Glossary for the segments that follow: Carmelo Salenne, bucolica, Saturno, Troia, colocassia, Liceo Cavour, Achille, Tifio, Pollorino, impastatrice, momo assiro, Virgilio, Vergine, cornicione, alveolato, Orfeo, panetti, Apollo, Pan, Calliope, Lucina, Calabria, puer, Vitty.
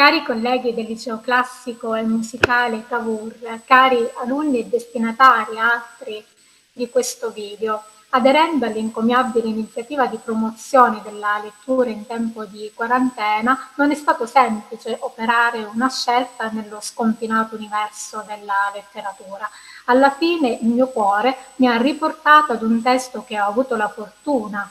Cari colleghi del liceo classico e musicale Cavour, cari alunni e destinatari altri di questo video, aderendo all'encomiabile iniziativa di promozione della lettura in tempo di quarantena, non è stato semplice operare una scelta nello sconfinato universo della letteratura. Alla fine il mio cuore mi ha riportato ad un testo che ho avuto la fortuna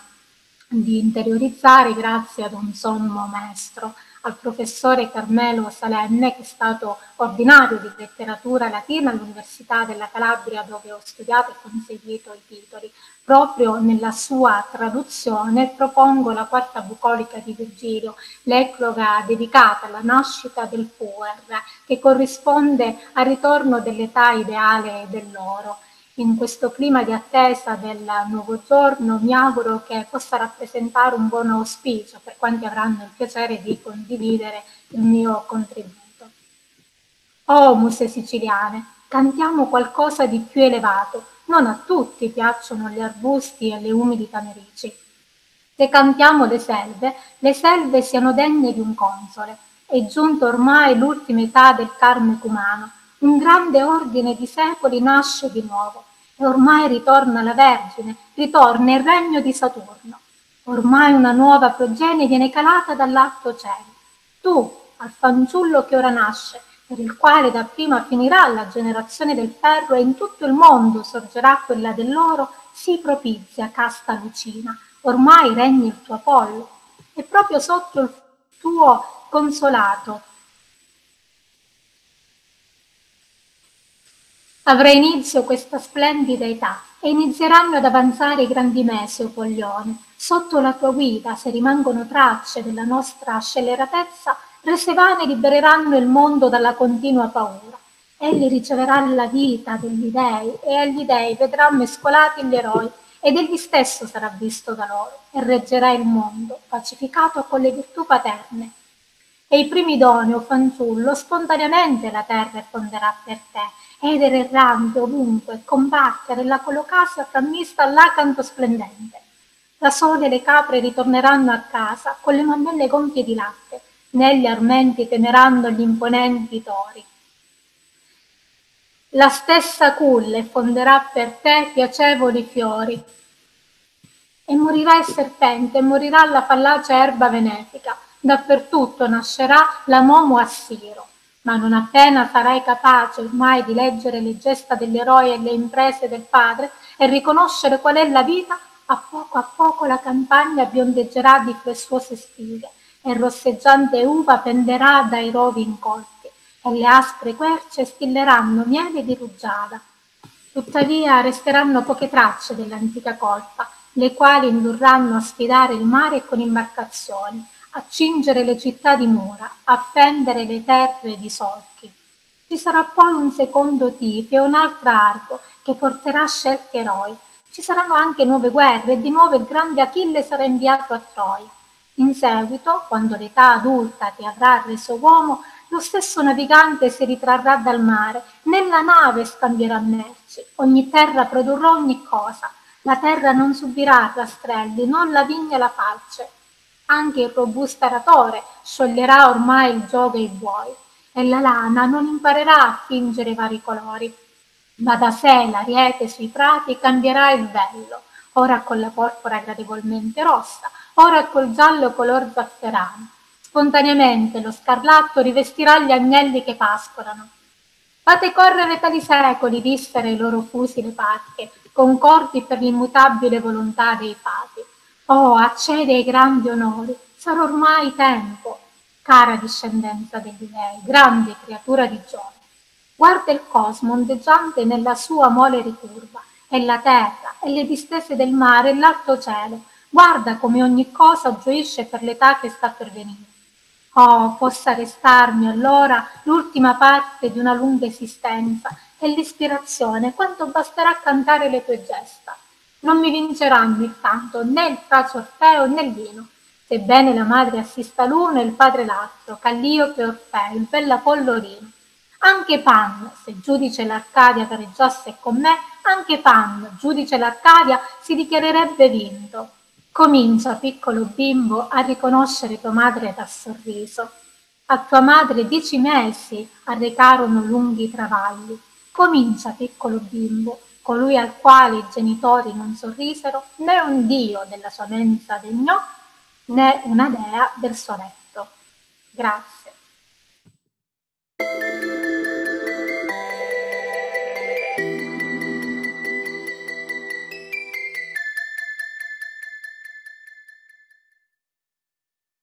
di interiorizzare grazie ad un sommo maestro, al professore Carmelo Salenne, che è stato ordinario di letteratura latina all'Università della Calabria, dove ho studiato e conseguito i titoli. Proprio nella sua traduzione propongo la quarta bucolica di Virgilio, l'ecloga dedicata alla nascita del puer, che corrisponde al ritorno dell'età ideale dell'oro. In questo clima di attesa del nuovo giorno mi auguro che possa rappresentare un buon auspicio per quanti avranno il piacere di condividere il mio contributo. Oh, muse siciliane, cantiamo qualcosa di più elevato. Non a tutti piacciono gli arbusti e le umidi tamerici. Se cantiamo le selve siano degne di un console. È giunta ormai l'ultima età del carme cumano. Un grande ordine di secoli nasce di nuovo. E ormai ritorna la Vergine, ritorna il regno di Saturno. Ormai una nuova progenie viene calata dall'alto cielo. Tu, al fanciullo che ora nasce, per il quale dapprima finirà la generazione del ferro e in tutto il mondo sorgerà quella dell'oro, sii propizia, casta Lucina. Ormai regni il tuo Apollo. E proprio sotto il tuo consolato avrà inizio questa splendida età e inizieranno ad avanzare i grandi mesi, o Poglione. Sotto la tua guida, se rimangono tracce della nostra scelleratezza, rese vane libereranno il mondo dalla continua paura. Egli riceverà la vita degli dei e agli dei vedrà mescolati gli eroi ed egli stesso sarà visto da loro e reggerà il mondo, pacificato con le virtù paterne. E i primi doni, o fanciullo, spontaneamente la terra fonderà per te. Ed errante ovunque, combattere la colocassia frammista all'acanto splendente. Da sole le capre ritorneranno a casa con le mammelle gonfie di latte, negli armenti temeranno gli imponenti tori. La stessa culle fonderà per te piacevoli fiori, e morirà il serpente, e morirà la fallace erba venefica, dappertutto nascerà la momo assiro. Ma non appena sarai capace ormai di leggere le gesta degli eroi e le imprese del padre e riconoscere qual è la vita, a poco la campagna biondeggerà di flessuose spighe e rosseggiante uva penderà dai rovi incolti e le aspre querce stilleranno miele di rugiada. Tuttavia resteranno poche tracce dell'antica colpa, le quali indurranno a sfidare il mare con imbarcazioni, a cingere le città di mura, a fendere le terre di solchi. Ci sarà poi un secondo Tifio e un'altra Argo che porterà scelti eroi. Ci saranno anche nuove guerre e di nuovo il grande Achille sarà inviato a Troia. In seguito, quando l'età adulta ti avrà reso uomo, lo stesso navigante si ritrarrà dal mare, nella nave scambierà merci, ogni terra produrrà ogni cosa, la terra non subirà rastrelli, non la vigna la falce. Anche il robusto aratore scioglierà ormai il giogo e i buoi, e la lana non imparerà a fingere i vari colori, ma da sé l'ariete sui prati cambierà il vello, ora con la porpora gradevolmente rossa, ora col giallo color zafferano. Spontaneamente lo scarlatto rivestirà gli agnelli che pascolano. Fate correre tali secoli, dissero i loro fusi le parche, concordi per l'immutabile volontà dei padri. Oh, accede ai grandi onori, sarà ormai tempo, cara discendenza degli dei, grande creatura di Giove. Guarda il cosmo ondeggiante nella sua mole ricurva, e la terra, e le distese del mare, e l'alto cielo. Guarda come ogni cosa gioisce per l'età che sta per venire. Oh, possa restarmi allora l'ultima parte di una lunga esistenza, e l'ispirazione quanto basterà a cantare le tue gesta. Non mi vinceranno il canto, né il tracio Orfeo, né il vino. Sebbene la madre assista l'uno e il padre l'altro, Calliope e Orfeo, il bel Pollorino. Anche Pan, se giudice l'Arcadia gareggiasse con me, anche Pan, giudice l'Arcadia, si dichiarerebbe vinto. Comincia, piccolo bimbo, a riconoscere tua madre dal sorriso. A tua madre 10 mesi arrecarono lunghi travagli. Comincia, piccolo bimbo, colui al quale i genitori non sorrisero, né un dio della sua mensa degnò, né una dea del suo letto. Grazie.